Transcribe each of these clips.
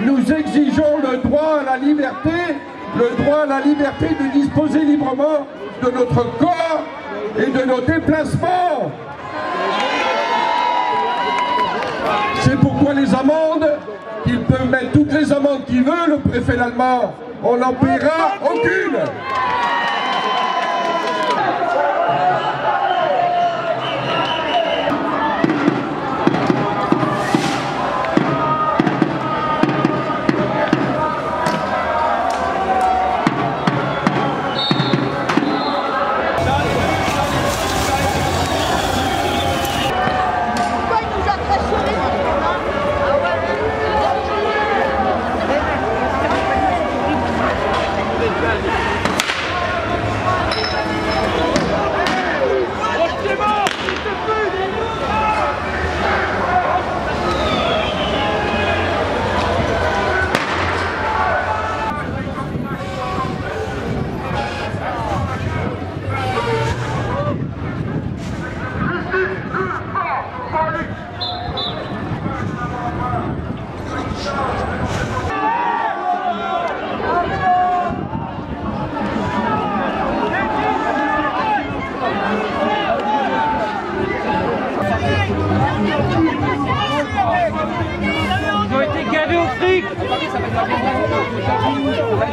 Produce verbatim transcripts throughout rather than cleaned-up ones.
nous exigeons le droit à la liberté, le droit à la liberté de disposer librement de notre corps et de nos déplacements. C'est pourquoi les amendes, ils peuvent mettre toutes les amendes qu'ils veulent, le préfet Lallement, on n'en paiera aucune.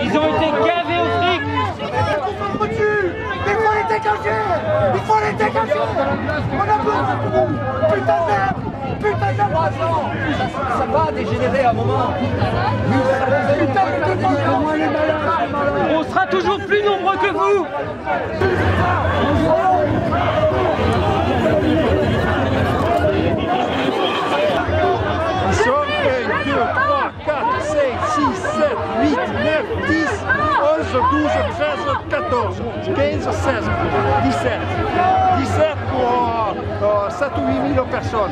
Ils ont été gavés au fric. Il faut les dégager. Il faut les dégager. On a besoin de vous. Putain d'herbe. Putain d'herbe. Ça va dégénérer à un moment. On sera toujours plus nombreux que vous. dix-sept pour euh, sept ou huit mille personnes.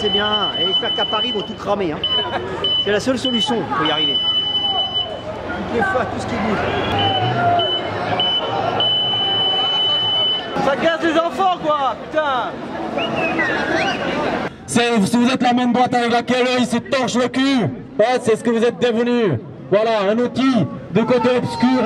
c'est bien. Et j'espère qu'à Paris, ils vont tout cramer. Hein. C'est la seule solution pour y arriver. Toutes les fois, tout ce qui bouge. Ça casse les enfants, quoi. Putain. Si vous êtes la même boîte avec laquelle il se torche le cul, ouais, c'est ce que vous êtes devenus. Voilà, un outil de côté obscur.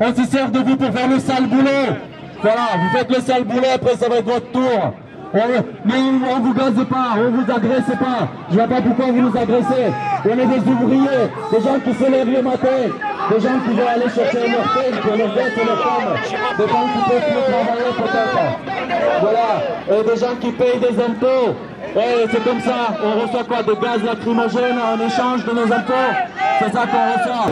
On se sert de vous pour faire le sale boulot. Voilà, vous faites le sale boulot, après ça va être votre tour. On, mais on ne vous gaze pas, on ne vous agresse pas. Je ne vois pas pourquoi vous nous agressez. On est des ouvriers, des gens qui se lèvent le matin, des gens qui veulent aller chercher leur pain pour leurs gosses et leurs femmes, des gens qui peuvent plus travailler peut-être. Voilà, et des gens qui payent des impôts. Et c'est comme ça, on reçoit quoi? Des gaz lacrymogènes en échange de nos impôts. C'est ça qu'on reçoit.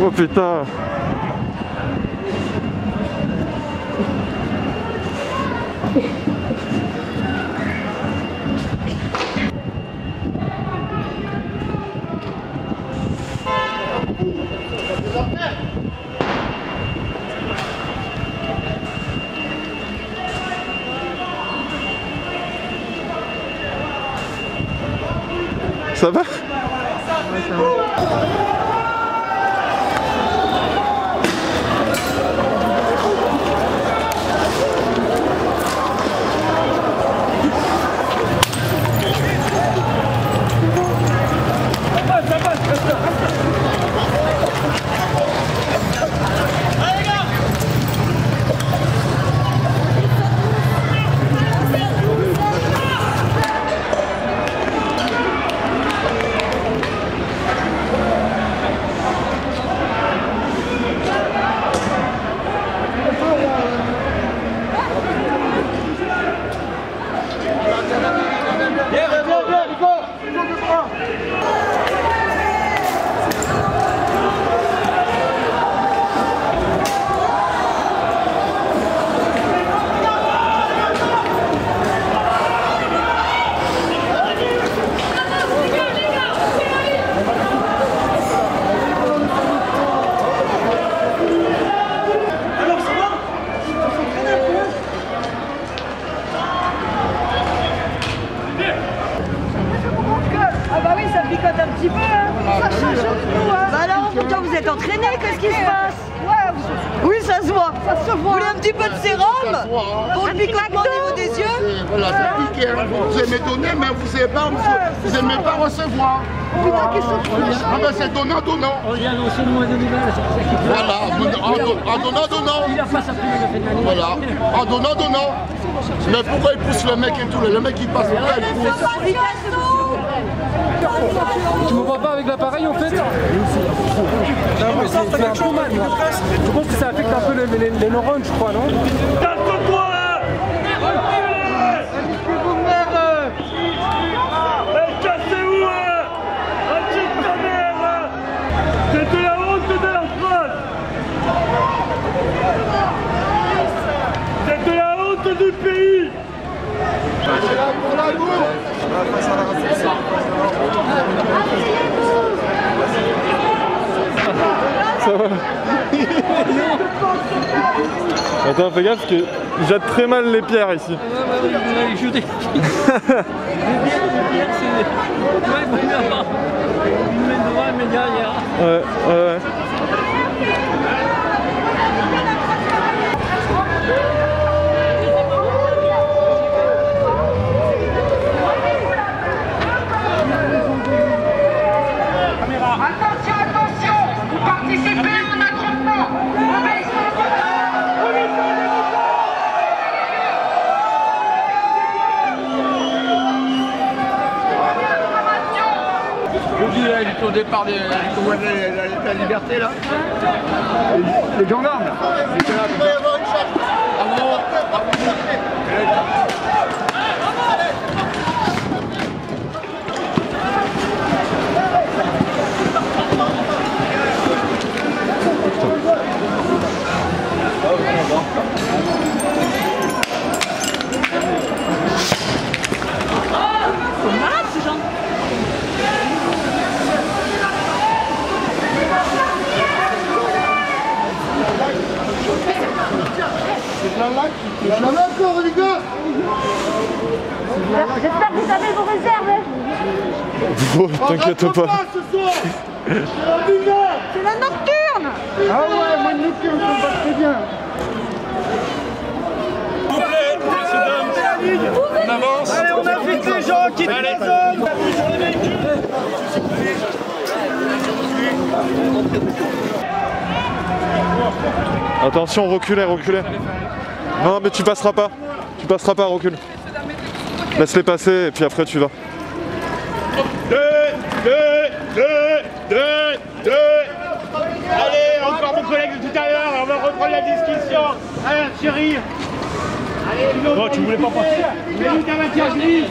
Oh putain. Ça va? Vous aimez donner, mais vous n'aimez pas, vous aimez pas recevoir. Putain, qu'est-ce que vous voulez? Ah ben c'est donnant, donnant. On vient aussi de moins de nouvelles, c'est pour ça qu'il faut. Voilà, en donnant, donnant. Il a pas sa plume, il a fait de la nuit. Voilà, en donnant, donnant. Mais pourquoi il pousse le mec et tout? Le mec il passe là, il pousse. Tu me vois pas avec l'appareil en fait? C'est un showman. Je pense que ça affecte un peu les neurones, je crois, non? Calme-toi! Du pays. C'est là pour l'amour. Ça va. Attends, fais gaffe parce que... Ils jettent très mal les pierres ici. Ouais, ouais, ouais, on va les jeter. Les pierres, les pierres, c'est... Ouais, bon, bien. Une main devant, une main derrière. Ouais, ouais, ouais. Au départ de la liberté là, les, les gendarmes là. Il va y avoir une chasse. Ah bon, ah bon, ah bon. J'espère que vous avez vos réserves. Oh, t'inquiète pas. pas ce soir. C'est la nocturne. Ah ouais, moi une nocturne, ça me passe très bien. S'il vous plaît, messieurs, dames, on avance. Allez, on invite les gens, quitte les hommes. Sur les véhicules. Attention, reculez, reculez. Non, mais tu passeras pas. Tu passeras pas, recule. Laisse-les passer et puis après tu vas. deux, deux, deux, deux, deux. Allez, encore mon collègue de tout à l'heure, on va reprendre la discussion. Allez, chérie. Allez, non, tu voulais pas passer. Mais nous, t'as matière, je dis.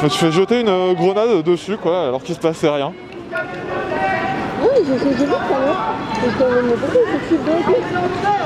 Je me suis fait jeter une grenade dessus, quoi, alors qu'il se passait rien. Oui, j'ai vu ça, non. Parce qu'on me beaucoup, c'est que je suis bloqué.